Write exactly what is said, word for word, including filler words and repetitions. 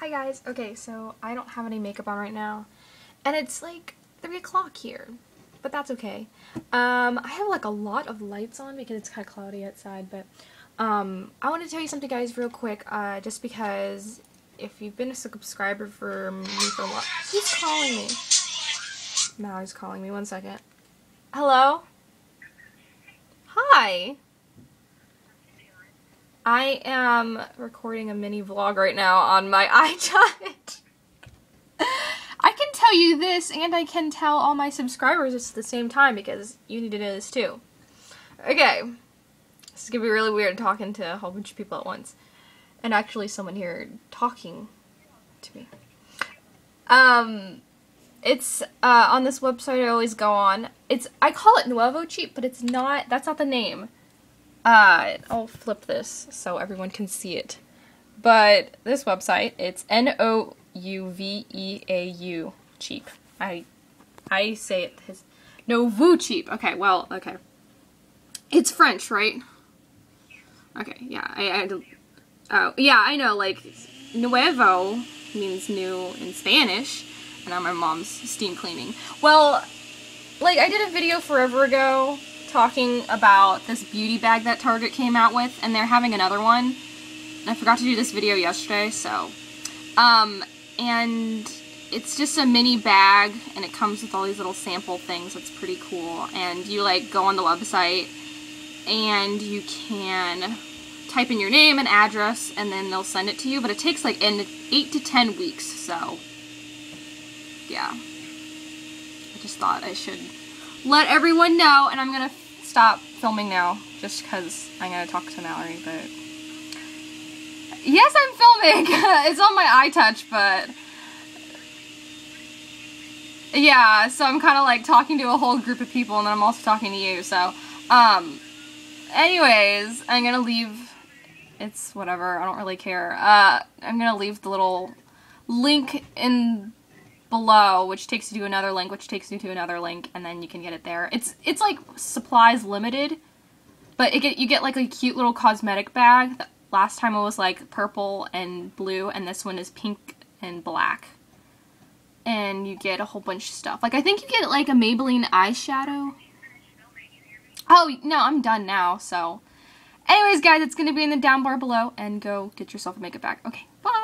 Hi guys! Okay, so I don't have any makeup on right now, and it's like three o'clock here, but that's okay. Um, I have like a lot of lights on because it's kind of cloudy outside, but um, I want to tell you something guys real quick, uh, just because if you've been a subscriber for me for a while— Who's calling me? Mallory's calling me, one second. Hello? Hi! I am recording a mini vlog right now on my iPod. I can tell you this, and I can tell all my subscribers at the same time because you need to know this too. Okay, this is gonna be really weird talking to a whole bunch of people at once, and actually, someone here talking to me. Um, it's uh, on this website I always go on. It's I call it Nouveau Cheap, but it's not. That's not the name. Uh, I'll flip this so everyone can see it. But this website, it's N O U V E A U cheap. I I say it his Nouveau Cheap. Okay, well, okay. It's French, right? Okay, yeah. I, I oh, yeah, I know, like Nuevo means new in Spanish, and now my mom's steam cleaning. Well, like I did a video forever ago talking about this beauty bag that Target came out with, and they're having another one. I forgot to do this video yesterday, so um, and it's just a mini bag, and it comes with all these little sample things. It's pretty cool, and you like go on the website and you can type in your name and address, and then they'll send it to you, but it takes like in eight to ten weeks, so yeah, I just thought I should let everyone know, and I'm gonna stop filming now just because I'm gonna talk to Mallory, but yes, I'm filming. It's on my iTouch, but yeah, so I'm kind of like talking to a whole group of people, and then I'm also talking to you, so um anyways, I'm gonna leave, it's whatever, I don't really care. uh I'm gonna leave the little link in below, which takes you to another link, which takes you to another link, and then you can get it there. It's it's like supplies limited, but it get you get like a cute little cosmetic bag. Last time it was like purple and blue, and this one is pink and black. And you get a whole bunch of stuff. Like I think you get like a Maybelline eyeshadow. Oh no, I'm done now. So, anyways, guys, it's gonna be in the down bar below, and go get yourself a makeup bag. Okay, bye.